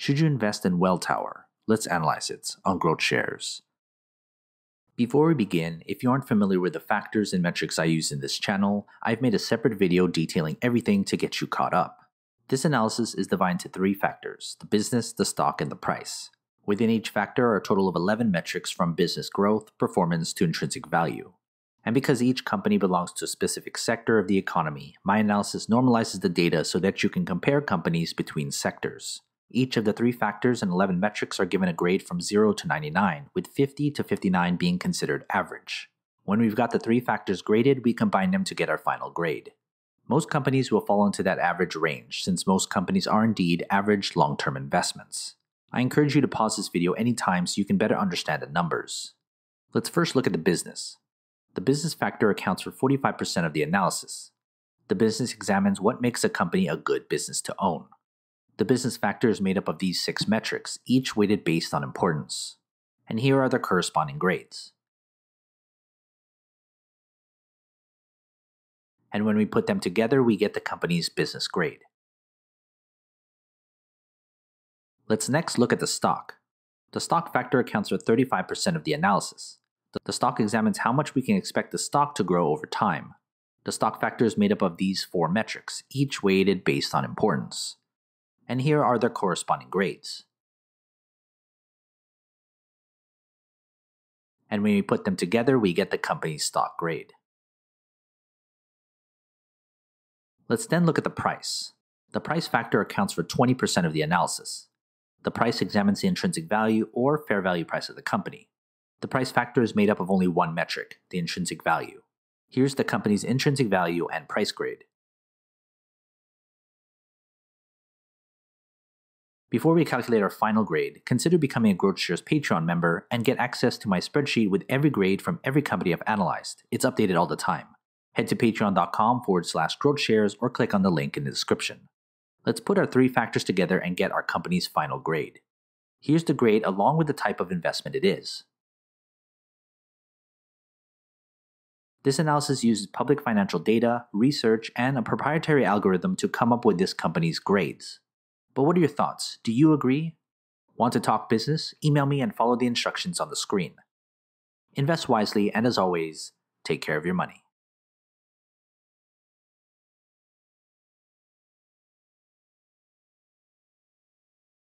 Should you invest in Welltower? Let's analyze it on Growth Shares. Before we begin, if you aren't familiar with the factors and metrics I use in this channel, I've made a separate video detailing everything to get you caught up. This analysis is divided into three factors: the business, the stock, and the price. Within each factor are a total of 11 metrics, from business growth, performance, to intrinsic value. And because each company belongs to a specific sector of the economy, my analysis normalizes the data so that you can compare companies between sectors. Each of the three factors and 11 metrics are given a grade from 0 to 99, with 50 to 59 being considered average. When we've got the three factors graded, we combine them to get our final grade. Most companies will fall into that average range, since most companies are indeed average long-term investments. I encourage you to pause this video anytime so you can better understand the numbers. Let's first look at the business. The business factor accounts for 45% of the analysis. The business examines what makes a company a good business to own. The business factor is made up of these 6 metrics, each weighted based on importance. And here are the corresponding grades. And when we put them together, we get the company's business grade. Let's next look at the stock. The stock factor accounts for 35% of the analysis. The stock examines how much we can expect the stock to grow over time. The stock factor is made up of these 4 metrics, each weighted based on importance. And here are their corresponding grades. And when we put them together, we get the company's stock grade. Let's then look at the price. The price factor accounts for 20% of the analysis. The price examines the intrinsic value or fair value price of the company. The price factor is made up of only 1 metric, the intrinsic value. Here's the company's intrinsic value and price grade. Before we calculate our final grade, consider becoming a Growth Shares Patreon member and get access to my spreadsheet with every grade from every company I've analyzed. It's updated all the time. Head to patreon.com/growthshares or click on the link in the description. Let's put our three factors together and get our company's final grade. Here's the grade along with the type of investment it is. This analysis uses public financial data, research, and a proprietary algorithm to come up with this company's grades. But what are your thoughts? Do you agree? Want to talk business? Email me and follow the instructions on the screen. Invest wisely, and as always, take care of your money.